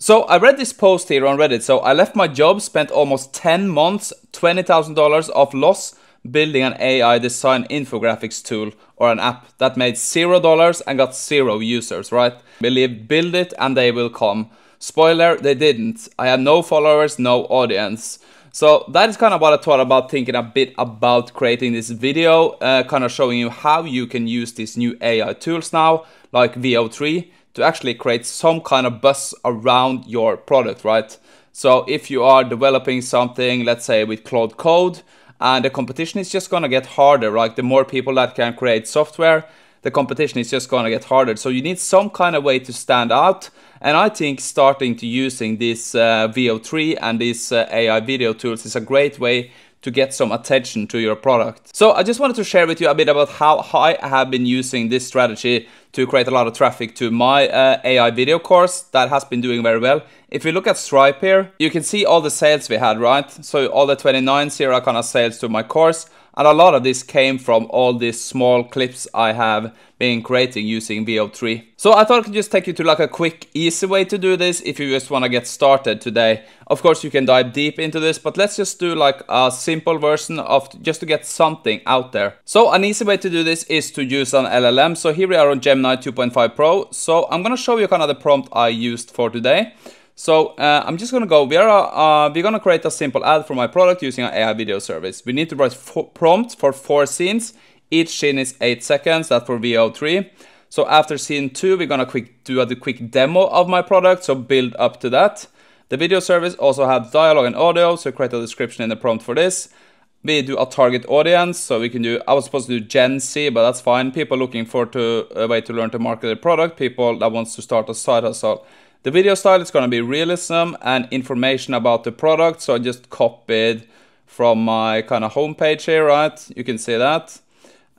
So I read this post here on Reddit. So I left my job, spent almost 10 months, $20,000 of loss building an AI design infographics tool or an app that made $0 and got 0 users, right? Believe, build it and they will come. Spoiler, they didn't. I have no followers, no audience. So that is kind of what I thought about thinking a bit about creating this video, kind of showing you how you can use these new AI tools now, like Veo 3, to actually create some kind of buzz around your product, right? So if you are developing something, let's say with Claude Code, and the competition is just gonna get harder, like the more people that can create software, the competition is just gonna get harder. So you need some kind of way to stand out. And I think starting to using this Veo 3 and these AI video tools is a great way to get some attention to your product. So I just wanted to share with you a bit about how I have been using this strategy to create a lot of traffic to my AI video course that has been doing very well. If you look at Stripe here, you can see all the sales we had, right? So all the 29 zero kind of sales to my course. And a lot of this came from all these small clips I have been creating using Veo 3. So I thought I could just take you to like a quick, easy way to do this if you just want to get started today. Of course, you can dive deep into this, but let's just do like a simple version of just to get something out there. So an easy way to do this is to use an LLM. So here we are on Gemini 2.5 Pro. So I'm going to show you kind of the prompt I used for today. So I'm just gonna go, we're gonna create a simple ad for my product using an AI video service. We need to write prompts for 4 scenes. Each scene is 8 seconds, that's for Veo 3. So after scene 2, we're gonna do a quick demo of my product, so build up to that. The video service also have dialogue and audio, so create a description in the prompt for this. We do a target audience, so we can do, I was supposed to do Gen Z, but that's fine. People looking for a way to learn to market their product, people that wants to start a side hustle. The video style is going to be realism and information about the product. So I just copied from my kind of homepage here, right? You can see that.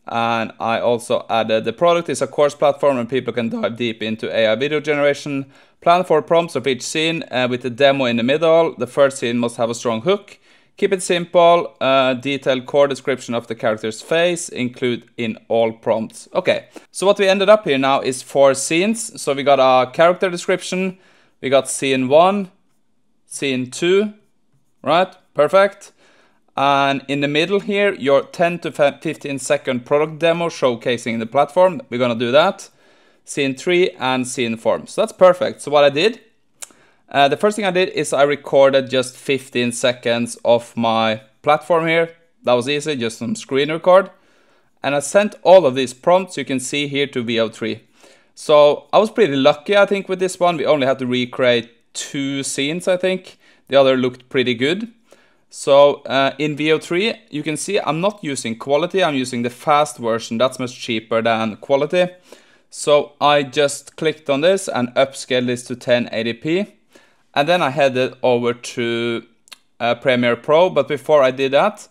And I also added the product is a course platform and people can dive deep into AI video generation. Plan 4 prompts of each scene with the demo in the middle. The first scene must have a strong hook. Keep it simple. Detailed core description of the character's face. Include in all prompts. Okay, so what we ended up here now is 4 scenes. So we got our character description. We got scene 1, scene 2, right? Perfect. And in the middle here, your 10 to 15 second product demo showcasing the platform. We're gonna do that. Scene 3 and scene 4. So that's perfect. So what I did, the first thing I did is I recorded just 15 seconds of my platform here. That was easy, just some screen record. And I sent all of these prompts you can see here to Veo 3. So I was pretty lucky, I think, with this one. We only had to recreate 2 scenes, I think. The other looked pretty good. So in Veo 3, you can see I'm not using quality. I'm using the fast version. That's much cheaper than quality. So I just clicked on this and upscaled this to 1080p. And then I headed over to Premiere Pro, but before I did that,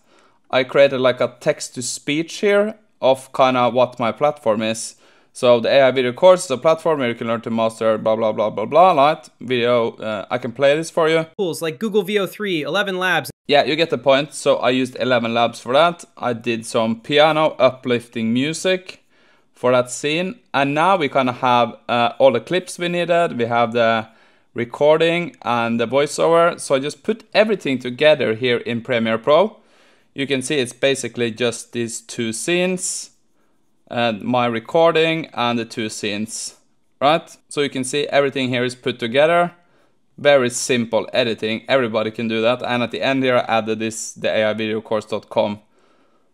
I created like a text-to-speech here of kind of what my platform is. So the AI video course is a platform where you can learn to master blah, blah, blah, blah, blah, right? Video, I can play this for you. Tools like Google Veo 3, ElevenLabs. Yeah, you get the point. So I used ElevenLabs for that. I did some piano uplifting music for that scene. And now we kind of have all the clips we needed. We have the recording and the voiceover. So I just put everything together here in Premiere Pro. You can see it's basically just these 2 scenes and my recording and the 2 scenes, right? So you can see everything here is put together. Very simple editing. Everybody can do that. And at the end here, I added this, the AIvideocourse.com.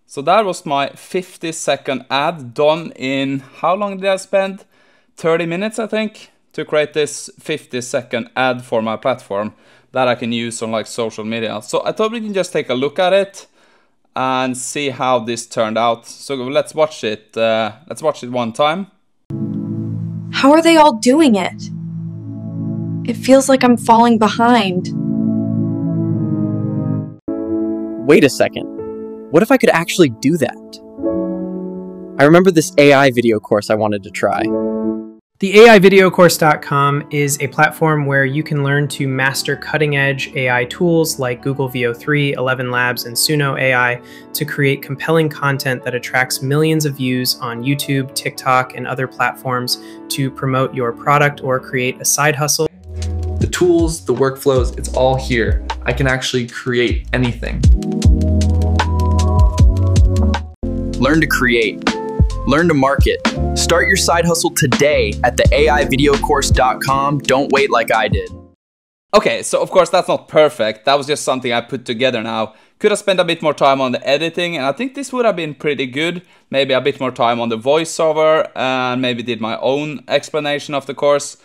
So that was my 50-second ad done in, how long did I spend? 30 minutes, I think, to create this 50-second ad for my platform that I can use on like social media. So I thought we can just take a look at it and see how this turned out. So let's watch it. Let's watch it one time. How are they all doing it? It feels like I'm falling behind. Wait a second. What if I could actually do that? I remember this AI video course I wanted to try. The AIvideocourse.com is a platform where you can learn to master cutting-edge AI tools like Google Veo 3, ElevenLabs, and Suno AI to create compelling content that attracts millions of views on YouTube, TikTok, and other platforms to promote your product or create a side hustle. The tools, the workflows, it's all here. I can actually create anything. Learn to create. Learn to market. Start your side hustle today at theaivideocourse.com. Don't wait like I did. Okay, so of course that's not perfect. That was just something I put together now. Could have spent a bit more time on the editing, and I think this would have been pretty good. Maybe a bit more time on the voiceover, and maybe did my own explanation of the course.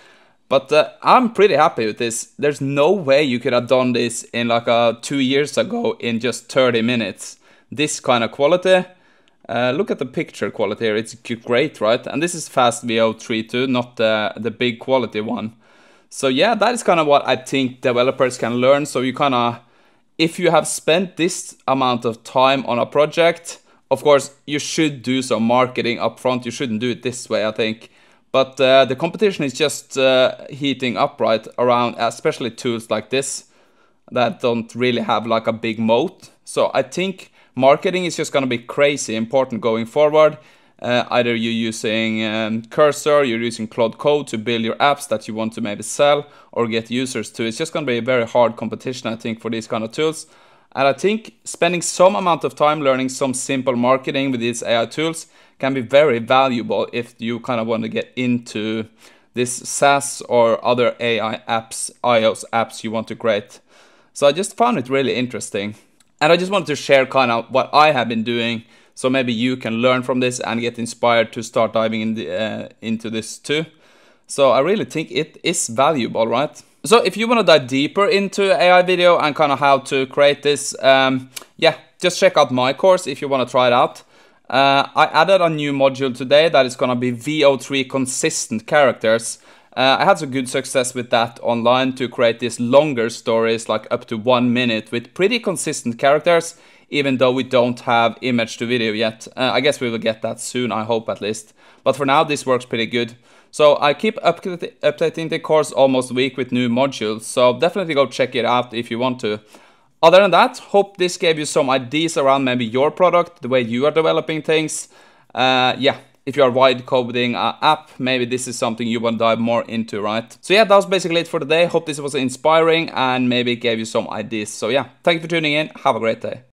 But I'm pretty happy with this. There's no way you could have done this in like 2 years ago in just 30 minutes. This kind of quality. Look at the picture quality here, it's great, right? And this is fast Veo 3 too, not the big quality one. So yeah, that is kind of what I think developers can learn. So you kind of, if you have spent this amount of time on a project, of course you should do some marketing up front. You shouldn't do it this way, I think. But the competition is just heating up, right? Around especially tools like this that don't really have like a big moat. So I think marketing is just going to be crazy important going forward. Either you're using Cursor, you're using Claude Code to build your apps that you want to maybe sell or get users to. It's just going to be a very hard competition, I think, for these kind of tools. And I think spending some amount of time learning some simple marketing with these AI tools can be very valuable if you kind of want to get into this SaaS or other AI apps, iOS apps you want to create. So I just found it really interesting. And I just wanted to share kind of what I have been doing, so maybe you can learn from this and get inspired to start diving in the, into this too. So I really think it is valuable, right? So if you want to dive deeper into AI video and kind of how to create this, yeah, just check out my course if you want to try it out. I added a new module today that is going to be Veo 3 consistent characters. I had some good success with that online to create these longer stories, like up to 1 minute, with pretty consistent characters, even though we don't have image to video yet. I guess we will get that soon, I hope at least. But for now, this works pretty good. So I keep updating the course almost a week with new modules, so definitely go check it out if you want to. Other than that, hope this gave you some ideas around maybe your product, the way you are developing things. Yeah. If you are vibe coding an app, maybe this is something you want to dive more into, right? So yeah, that was basically it for today. Hope this was inspiring and maybe gave you some ideas. So yeah, thank you for tuning in. Have a great day.